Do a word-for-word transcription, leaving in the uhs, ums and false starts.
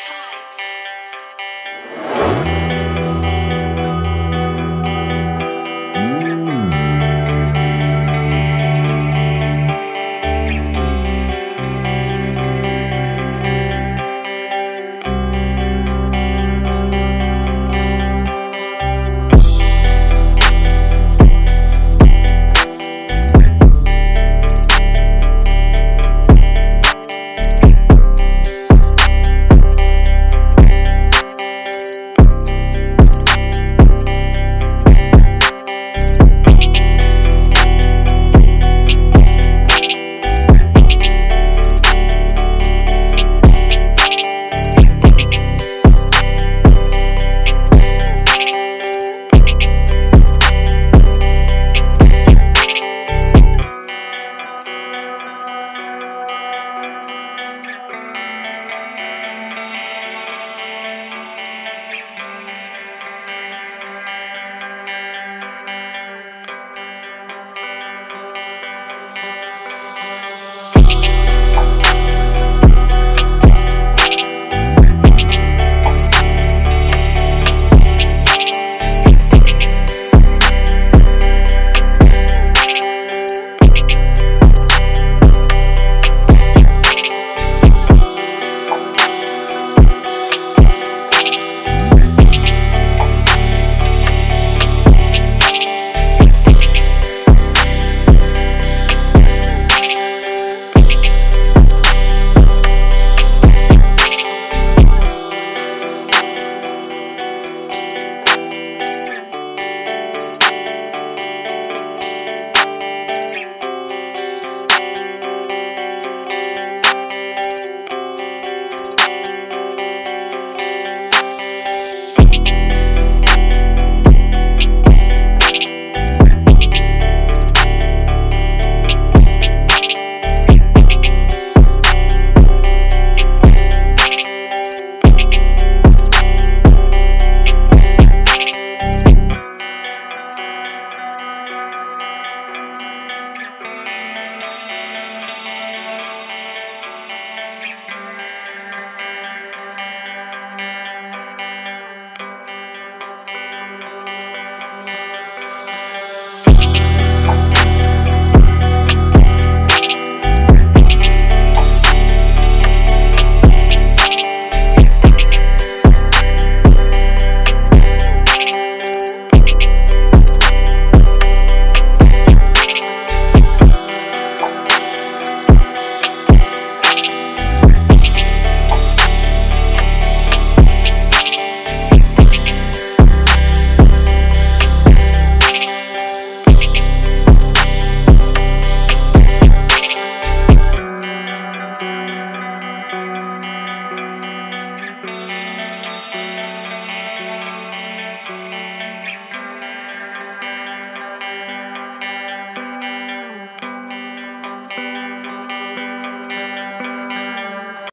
Five.